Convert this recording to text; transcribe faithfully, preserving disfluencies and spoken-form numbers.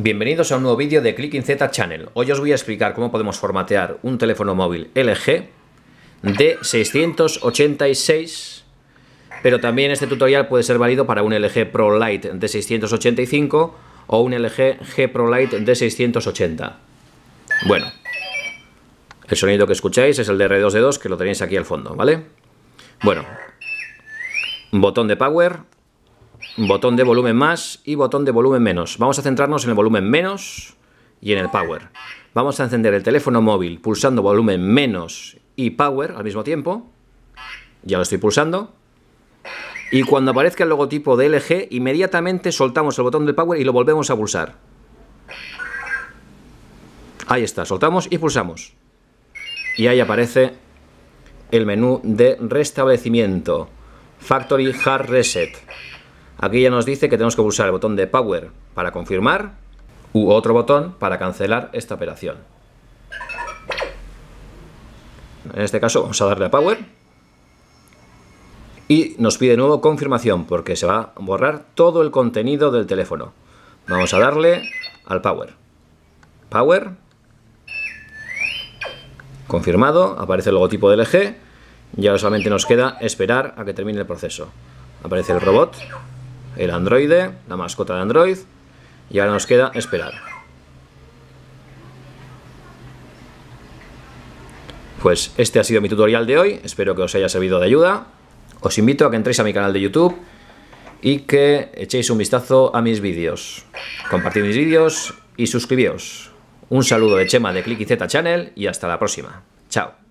Bienvenidos a un nuevo vídeo de CLICKINZ Channel. Hoy os voy a explicar cómo podemos formatear un teléfono móvil L G D seiscientos ochenta y seis, pero también este tutorial puede ser válido para un L G Pro Lite D seiscientos ochenta y cinco o un L G G Pro Lite D seiscientos ochenta. Bueno, el sonido que escucháis es el de R dos D dos, que lo tenéis aquí al fondo, ¿vale? Bueno, botón de power, botón de volumen más y botón de volumen menos. Vamos a centrarnos en el volumen menos y en el power. Vamos a encender el teléfono móvil pulsando volumen menos y power al mismo tiempo. Ya lo estoy pulsando. Y cuando aparezca el logotipo de L G, inmediatamente soltamos el botón del power y lo volvemos a pulsar. Ahí está, soltamos y pulsamos. Y ahí aparece el menú de restablecimiento. Factory Hard Reset. Aquí ya nos dice que tenemos que pulsar el botón de Power para confirmar u otro botón para cancelar esta operación. En este caso vamos a darle a Power y nos pide de nuevo confirmación porque se va a borrar todo el contenido del teléfono. Vamos a darle al Power. Power. Confirmado, aparece el logotipo de L G y ahora solamente nos queda esperar a que termine el proceso. Aparece el robot, el androide, la mascota de Android, y ahora nos queda esperar. Pues este ha sido mi tutorial de hoy, espero que os haya servido de ayuda. Os invito a que entréis a mi canal de YouTube y que echéis un vistazo a mis vídeos. Compartid mis vídeos y suscribíos. Un saludo de Chema de CLICKINZ Channel y hasta la próxima. Chao.